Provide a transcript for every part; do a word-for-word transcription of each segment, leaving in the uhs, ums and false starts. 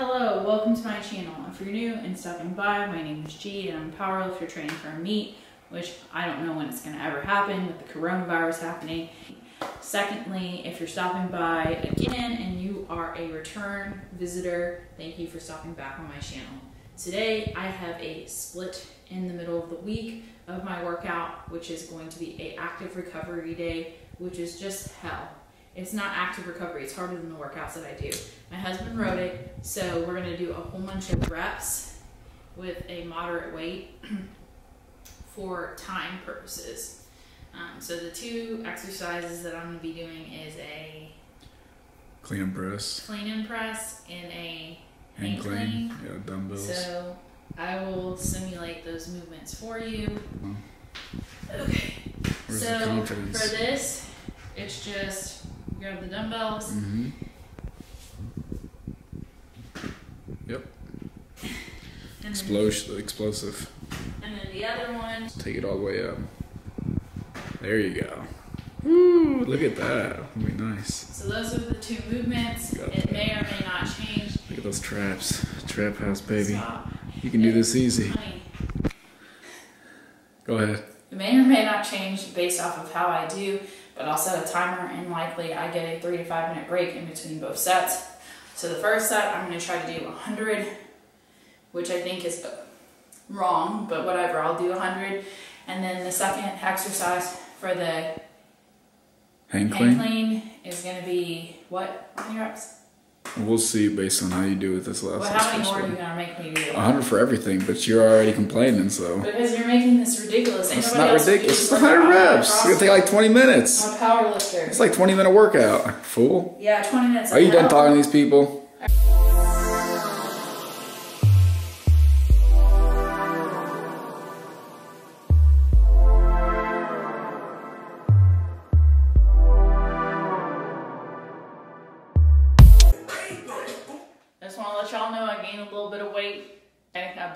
Hello, welcome to my channel. If you're new and stopping by, my name is G and I'm a powerlifter training for a meet, which I don't know when it's going to ever happen with the coronavirus happening. Secondly, if you're stopping by again and you are a return visitor, thank you for stopping back on my channel. Today I have a split in the middle of the week of my workout, which is going to be an active recovery day, which is just hell. It's not active recovery, it's harder than the workouts that I do. My husband wrote it, so we're gonna do a whole bunch of reps with a moderate weight for time purposes. Um, so the two exercises that I'm gonna be doing is a clean and press. Clean and press and a hand, hand clean. clean. Yeah, dumbbells. So I will simulate those movements for you. Oh. Okay, Where's so for this, it's just grab the dumbbells. Mm-hmm. Yep. Explos- explosive. And then the other one. Take it all the way up. There you go. Woo, look at that. That'd be nice. So those are the two movements. It may or may not change. Look at those traps. Trap house, baby. Stop. You can it do this easy. Funny. Go ahead. It may or may not change based off of how I do. But I'll set a timer and likely I get a three to five minute break in between both sets. So the first set, I'm gonna try to do one hundred, which I think is wrong, but whatever, I'll do one hundred. And then the second exercise for the hand clean, hand clean is gonna be what, how many reps? We'll see based on how you do with this last well, how many more are you gonna make me do? one hundred for everything, but you're already complaining, so. Because you're making this ridiculous. It's not ridiculous. It's one hundred reps. It's gonna take like twenty minutes. I'm a power lifter. It's like twenty minute workout, fool. Yeah, twenty minutes. Are you done talking to these people?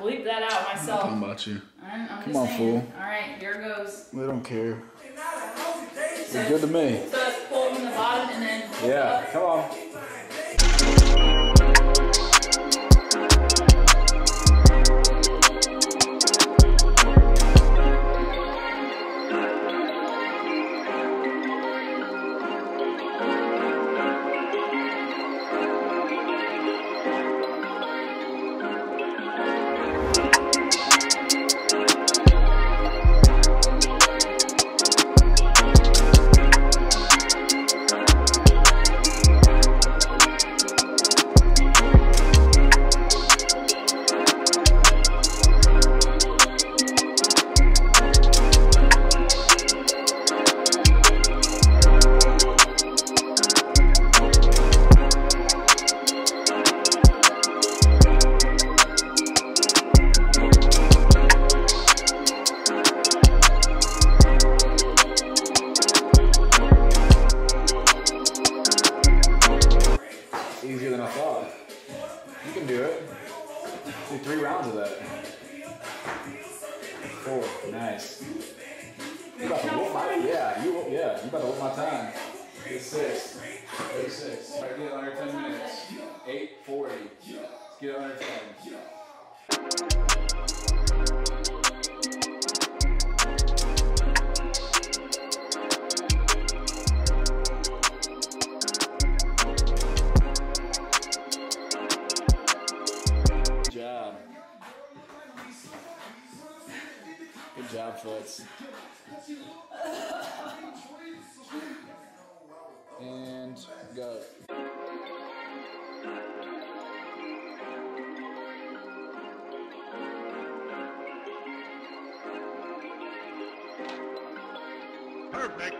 Bleep that out myself. I'm not talking about you. I'm, I'm Come on, saying. Fool. All right, here goes. We don't care. So, you're good to me. So it's pulled from the bottom and then. Yeah. Come on. Nice. You about to whoop my yeah, you yeah, you about to whoop my time. It's six. It's six. All right, get it under ten minutes. eight forty. Let's get it under ten. Good job, Foots. And go. Perfect.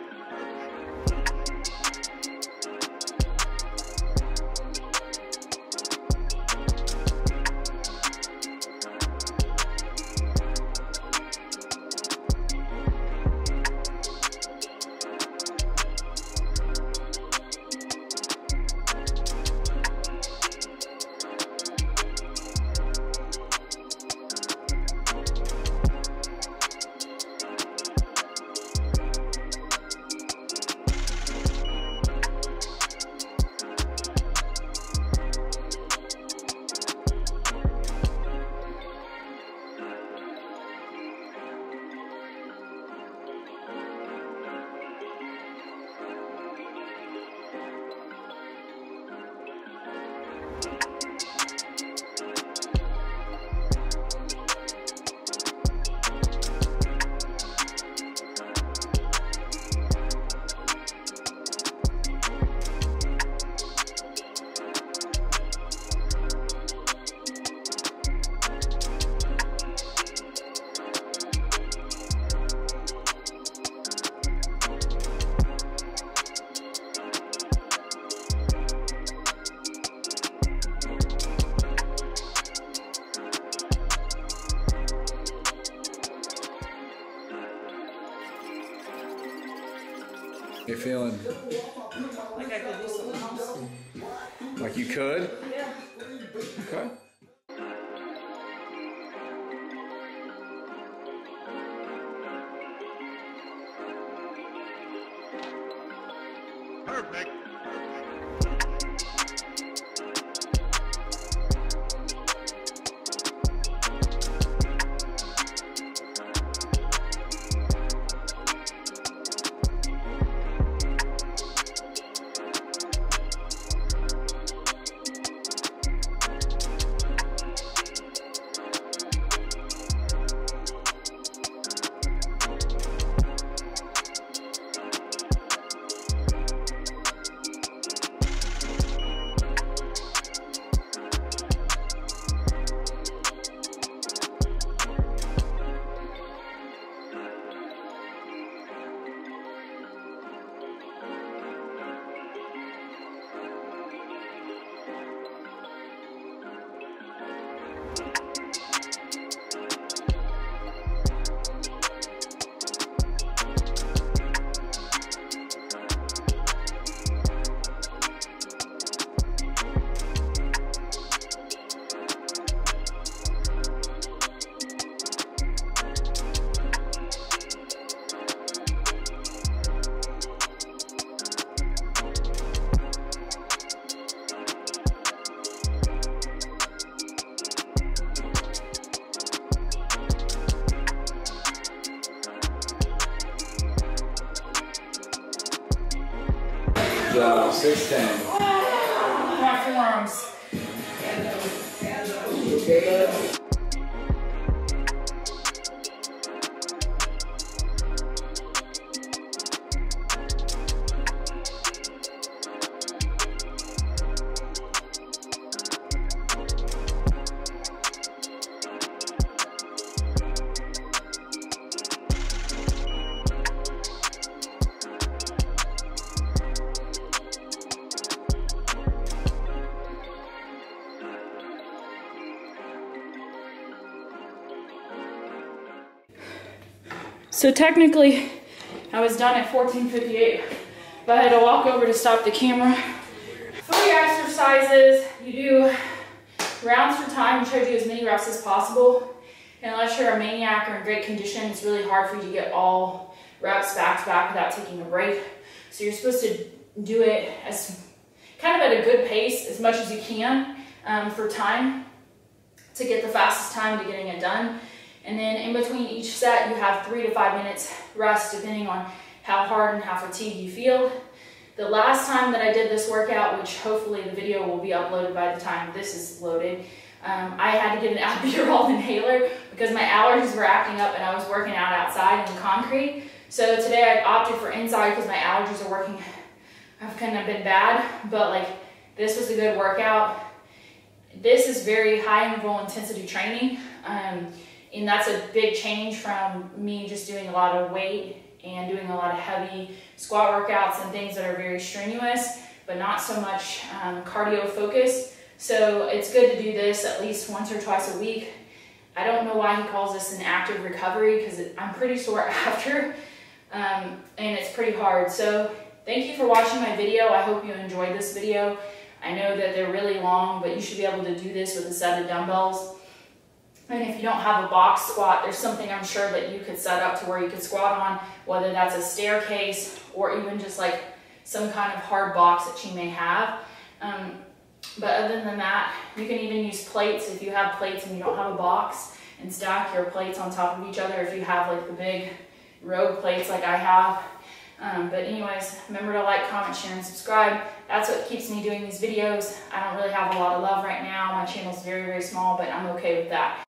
feeling? Like I could do something else. Like you could? Yeah. Okay. Perfect. So, six ten. My forearms. Hello. Hello. You okay, bud? So technically, I was done at fourteen fifty-eight, but I had to walk over to stop the camera. Three exercises, you do rounds for time, you try to do as many reps as possible. And unless you're a maniac or in great condition, it's really hard for you to get all reps back to back without taking a break. So you're supposed to do it as kind of at a good pace, as much as you can um, for time, to get the fastest time to getting it done. And then in between each set, you have three to five minutes rest, depending on how hard and how fatigued you feel. The last time that I did this workout, which hopefully the video will be uploaded by the time this is loaded, um, I had to get an albuterol inhaler because my allergies were acting up and I was working out outside in the concrete. So today I opted for inside because my allergies are working, I've kind of been bad, but like this was a good workout. This is very high interval intensity training. Um, And that's a big change from me just doing a lot of weight and doing a lot of heavy squat workouts and things that are very strenuous, but not so much um, cardio focused. So it's good to do this at least once or twice a week. I don't know why he calls this an active recovery because I'm pretty sore after um, and it's pretty hard. So thank you for watching my video. I hope you enjoyed this video. I know that they're really long, but you should be able to do this with a set of dumbbells. And if you don't have a box squat, there's something I'm sure that you could set up to where you could squat on, whether that's a staircase or even just like some kind of hard box that you may have. Um, but other than that, you can even use plates if you have plates and you don't have a box, and stack your plates on top of each other if you have like the big rogue plates like I have. Um, but anyways, remember to like, comment, share, and subscribe. That's what keeps me doing these videos. I don't really have a lot of love right now. My channel's very, very small, but I'm okay with that.